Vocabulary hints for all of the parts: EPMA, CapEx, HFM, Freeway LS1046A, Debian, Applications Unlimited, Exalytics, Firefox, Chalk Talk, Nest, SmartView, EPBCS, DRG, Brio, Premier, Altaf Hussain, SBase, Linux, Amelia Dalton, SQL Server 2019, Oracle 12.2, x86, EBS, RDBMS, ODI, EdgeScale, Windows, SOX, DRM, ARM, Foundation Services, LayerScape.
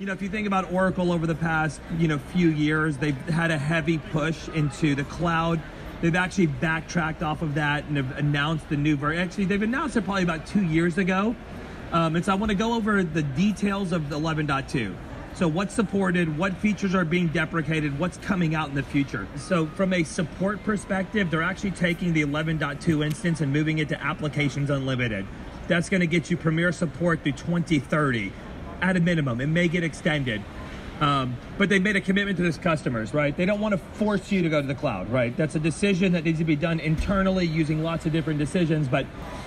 You know, if you think about Oracle over the past, few years, they've had a heavy push into the cloud. They've actually backtracked off of that and have announced the new version. Actually, they've announced it probably about 2 years ago. And so I want to go over the details of 11.2. So what's supported, what features are being deprecated, what's coming out in the future. So from a support perspective, they're actually taking the 11.2 instance and moving it to Applications Unlimited. That's going to get you Premier support through 2030. At a minimum, it may get extended. But they made a commitment to this customers, right? They don't want to force you to go to the cloud, right? That's a decision that needs to be done internally using lots of different decisions. But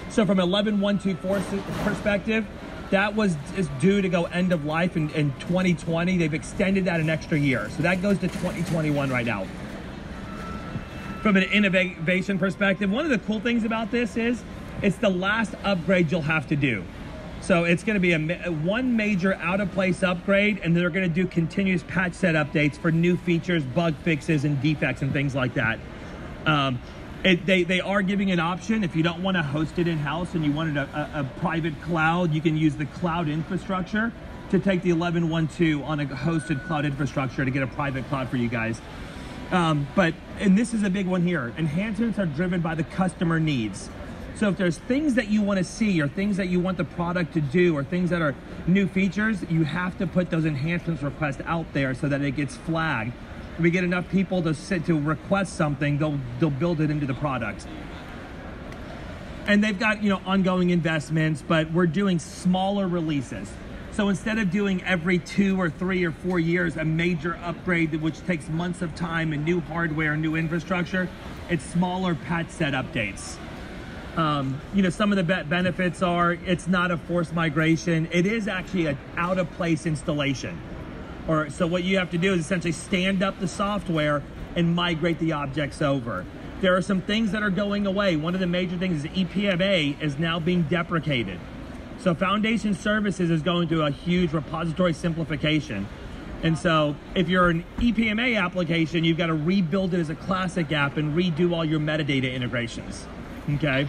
so from 11.124 perspective, that was just due to go end of life in 2020. They've extended that an extra year. So that goes to 2021 right now. From an innovation perspective, one of the cool things about this is it's the last upgrade you'll have to do. So it's going to be one major out-of-place upgrade, and they're going to do continuous patch set updates for new features, bug fixes, and defects and things like that. They are giving an option. If you don't want to host it in-house and you wanted a private cloud, you can use the cloud infrastructure to take the 11.1.2 on a hosted cloud infrastructure to get a private cloud for you guys. And this is a big one here. Enhancements are driven by the customer needs. So if there's things that you want to see or things that you want the product to do or things that are new features, you have to put those enhancements requests out there so that it gets flagged. If we get enough people to request something, they'll build it into the product. And they've got ongoing investments, but we're doing smaller releases. So instead of doing every 2 or 3 or 4 years a major upgrade, which takes months of time and new hardware and new infrastructure, it's smaller patch set updates. Some of the benefits are it's not a forced migration. It is actually an out-of-place installation. So what you have to do is essentially stand up the software and migrate the objects over. There are some things that are going away. One of the major things is EPMA is now being deprecated. So Foundation Services is going through a huge repository simplification. And so if you're an EPMA application, you've got to rebuild it as a classic app and redo all your metadata integrations. Okay.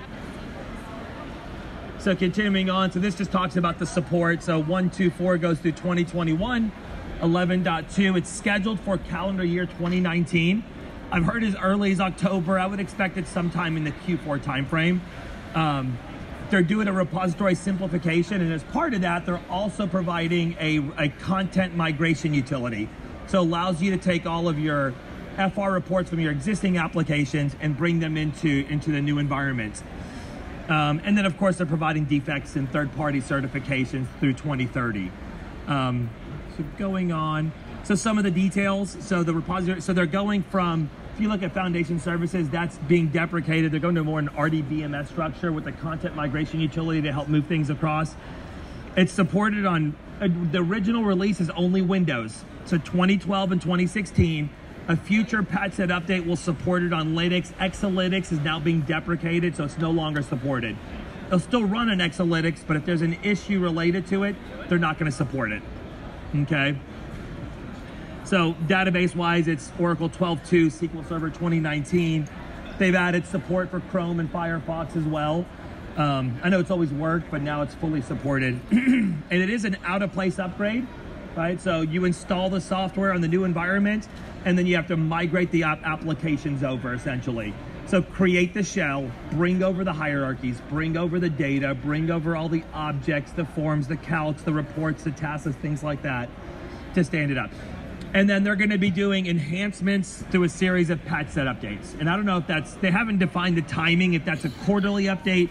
So continuing on, so this just talks about the support. So 1.2.4 goes through 2021, 11.2. It's scheduled for calendar year 2019. I've heard as early as October. I would expect it sometime in the Q4 timeframe. They're doing a repository simplification, and as part of that, they're also providing a content migration utility. So it allows you to take all of your FR reports from your existing applications and bring them into the new environment. And then, of course, they're providing defects and third-party certifications through 2030. So going on, so some of the details. So the repository, so they're going from, if you look at Foundation Services, that's being deprecated. They're going to more an RDBMS structure with a content migration utility to help move things across. It's supported on, the original release is only Windows. So 2012 and 2016. A future patch set update will support it on Linux. Exalytics is now being deprecated, so it's no longer supported. They'll still run an Exalytics, but if there's an issue related to it, they're not going to support it. Okay. So database-wise, it's Oracle 12.2, SQL Server 2019. They've added support for Chrome and Firefox as well. I know it's always worked, but now it's fully supported. And it is an out-of-place upgrade. Right, so you install the software on the new environment, and then you have to migrate the applications over, essentially. So create the shell, bring over the hierarchies, bring over the data, bring over all the objects, the forms, the calcs, the reports, the tasks, things like that, to stand it up. And then they're going to be doing enhancements through a series of patch set updates. And I don't know if that's, they haven't defined the timing, if that's a quarterly update,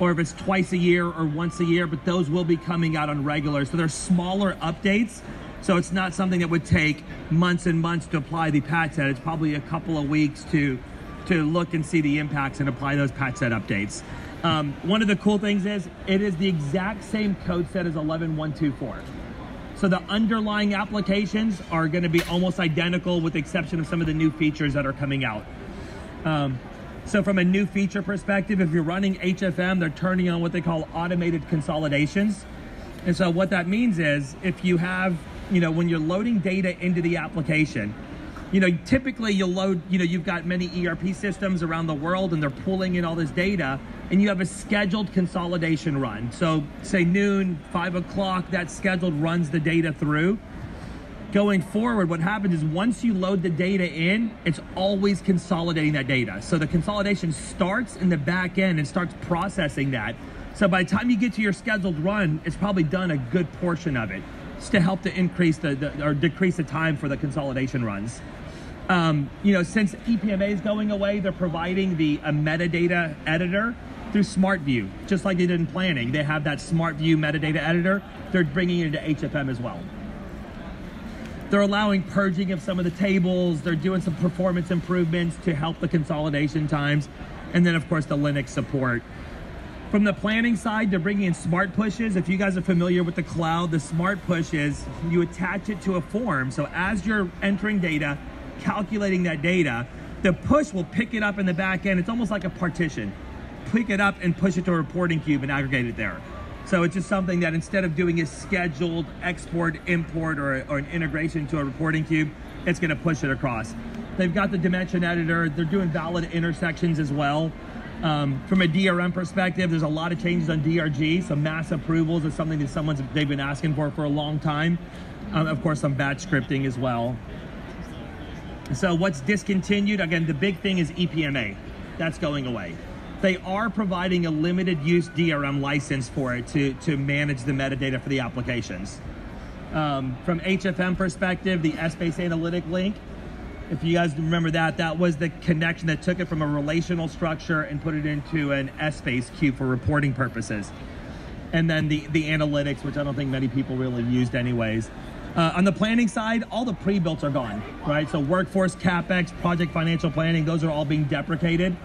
or if it's twice a year or once a year, but those will be coming out on regular. So they're smaller updates. So it's not something that would take months and months to apply the patch set. It's probably a couple of weeks to look and see the impacts and apply those patch set updates. One of the cool things is it is the exact same code set as 11.1.2.4. So the underlying applications are gonna be almost identical with the exception of some of the new features that are coming out. So from a new feature perspective, if you're running HFM, they're turning on what they call automated consolidations. And so what that means is if you have, when you're loading data into the application, typically you'll load, you've got many ERP systems around the world and they're pulling in all this data. and you have a scheduled consolidation run. So say noon, 5 o'clock, that scheduled runs the data through. Going forward, what happens is once you load the data in, it's always consolidating that data. So the consolidation starts in the back end and starts processing that. So by the time you get to your scheduled run, it's probably done a good portion of it. Just to help to increase or decrease the time for the consolidation runs. You know, since EPMA is going away, they're providing a metadata editor through SmartView, just like they did in planning. They have that SmartView metadata editor. They're bringing it into HFM as well. They're allowing purging of some of the tables. They're doing some performance improvements to help the consolidation times. And then, of course, the Linux support. From the planning side, they're bringing in smart pushes. If you guys are familiar with the cloud, the smart push is you attach it to a form. So as you're entering data, calculating that data, the push will pick it up in the back end. It's almost like a partition. Pick it up and push it to a reporting cube and aggregate it there. So it's just something that instead of doing a scheduled export, import, or an integration to a reporting cube, it's gonna push it across. They've got the dimension editor. They're doing valid intersections as well. From a DRM perspective, there's a lot of changes on DRG. Some mass approvals is something that they've been asking for a long time. Of course, some batch scripting as well. So what's discontinued? Again, the big thing is EPMA. That's going away. They are providing a limited use DRM license for it to manage the metadata for the applications. From HFM perspective, the SBase analytic link, if you guys remember that, that was the connection that took it from a relational structure and put it into an SBase cube for reporting purposes. And then the analytics, which I don't think many people really used anyways. On the planning side, all the pre-built are gone, right? So workforce, CapEx, project financial planning, those are all being deprecated.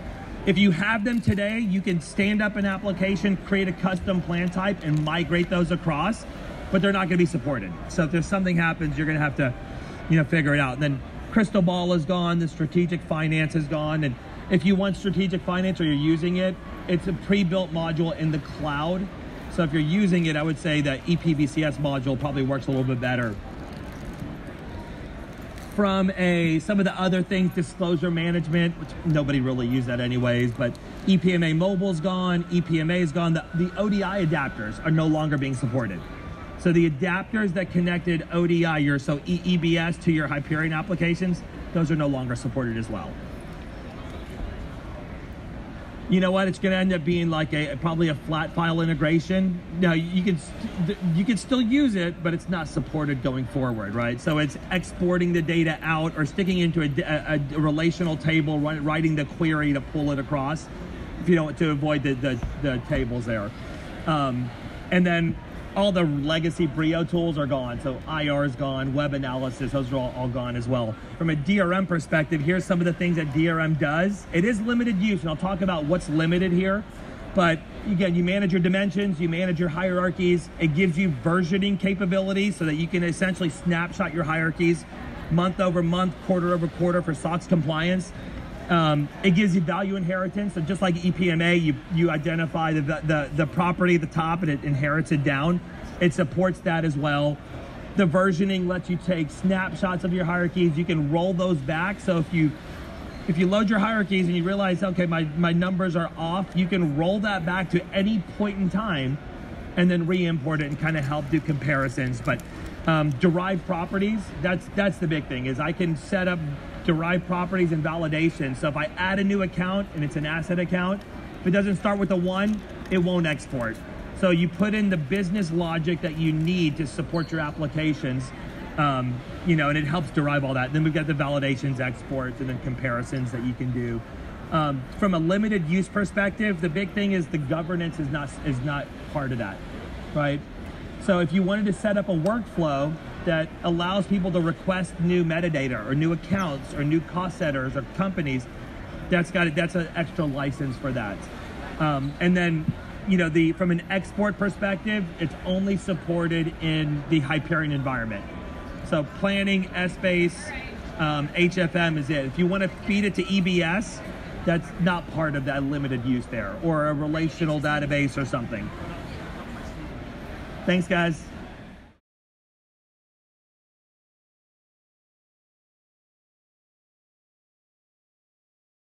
If you have them today, you can stand up an application, create a custom plan type, and migrate those across, but they're not gonna be supported. So if there's something happens, you're gonna have to, you know, figure it out. And then Crystal Ball is gone, the Strategic Finance is gone, and if you want Strategic Finance or you're using it, it's a pre-built module in the cloud. So if you're using it, I would say that EPBCS module probably works a little bit better. From some of the other things, disclosure management, which nobody really used that anyways, but EPMA Mobile's gone, EPMA is gone, the ODI adapters are no longer being supported. So the adapters that connected ODI, so EBS to your Hyperion applications, those are no longer supported as well. You know what? It's going to end up being like probably a flat file integration. Now you can still use it, but it's not supported going forward, right? So it's exporting the data out or sticking into a relational table, writing the query to pull it across, if you don't, to avoid the tables there, and then. All the legacy Brio tools are gone. So IR is gone, web analysis, those are all gone as well. From a DRM perspective, here's some of the things that DRM does. It is limited use, and I'll talk about what's limited here. But again, you manage your dimensions, you manage your hierarchies. It gives you versioning capabilities so that you can essentially snapshot your hierarchies month over month, quarter over quarter for SOX compliance. It gives you value inheritance. So just like EPMA, you identify the property at the top and it inherits it down. It supports that as well. The versioning lets you take snapshots of your hierarchies. You can roll those back. So if you load your hierarchies and you realize, okay, my numbers are off, you can roll that back to any point in time and then re-import it and kind of help do comparisons. But derived properties, that's the big thing, is I can set up derived properties and validation. So if I add a new account and it's an asset account, if it doesn't start with a 1, it won't export. So you put in the business logic that you need to support your applications, you know, and it helps derive all that. And then we've got the validations, exports, and then comparisons that you can do. From a limited use perspective, the big thing is the governance is not part of that, right? So if you wanted to set up a workflow that allows people to request new metadata or new accounts or new cost setters or companies, that's an extra license for that. And then, you know, from an export perspective, it's only supported in the Hyperion environment. So planning, SBase, HFM is it. If you want to feed it to EBS, that's not part of that limited use there, or a relational database or something. Thanks, guys.